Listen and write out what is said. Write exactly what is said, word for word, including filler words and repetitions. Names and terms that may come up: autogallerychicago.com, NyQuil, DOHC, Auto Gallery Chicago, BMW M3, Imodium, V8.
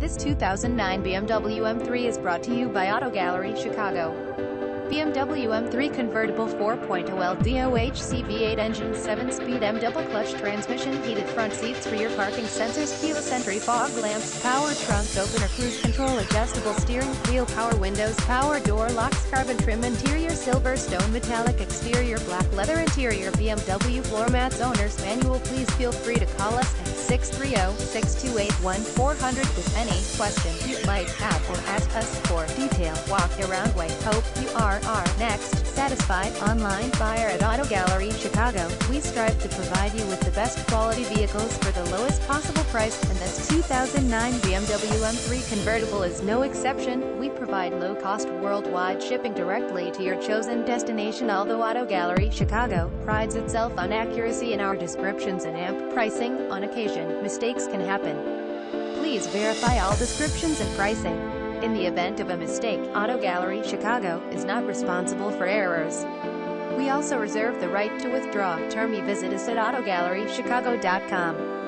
This two thousand nine B M W M three is brought to you by Auto Gallery Chicago. B M W M three convertible four point oh liter D O H C V eight engine, seven speed M double clutch transmission, heated front seats, rear parking sensors, keyless entry, fog lamps, power trunk opener, cruise control, adjustable steering wheel, power windows, power door locks, carbon trim interior, silver stone metallic exterior, black leather interior. B M W floor mats, owner's manual. Please feel free to call us at six three zero, six two eight, one four zero zero with any question you might have or ask us for detail. Walk around way. Hope you are our next satisfied online buyer. At Auto Gallery Chicago, we strive to provide you with the best quality vehicles for the lowest possible price, and this two thousand nine B M W M three convertible is no exception. We provide low-cost worldwide shipping directly to your chosen destination. Although Auto Gallery Chicago prides itself on accuracy in our descriptions and amp pricing, on occasion, mistakes can happen. Please verify all descriptions and pricing. In the event of a mistake, Auto Gallery Chicago is not responsible for errors. We also reserve the right to withdraw. Term. Visit us at auto gallery chicago dot com.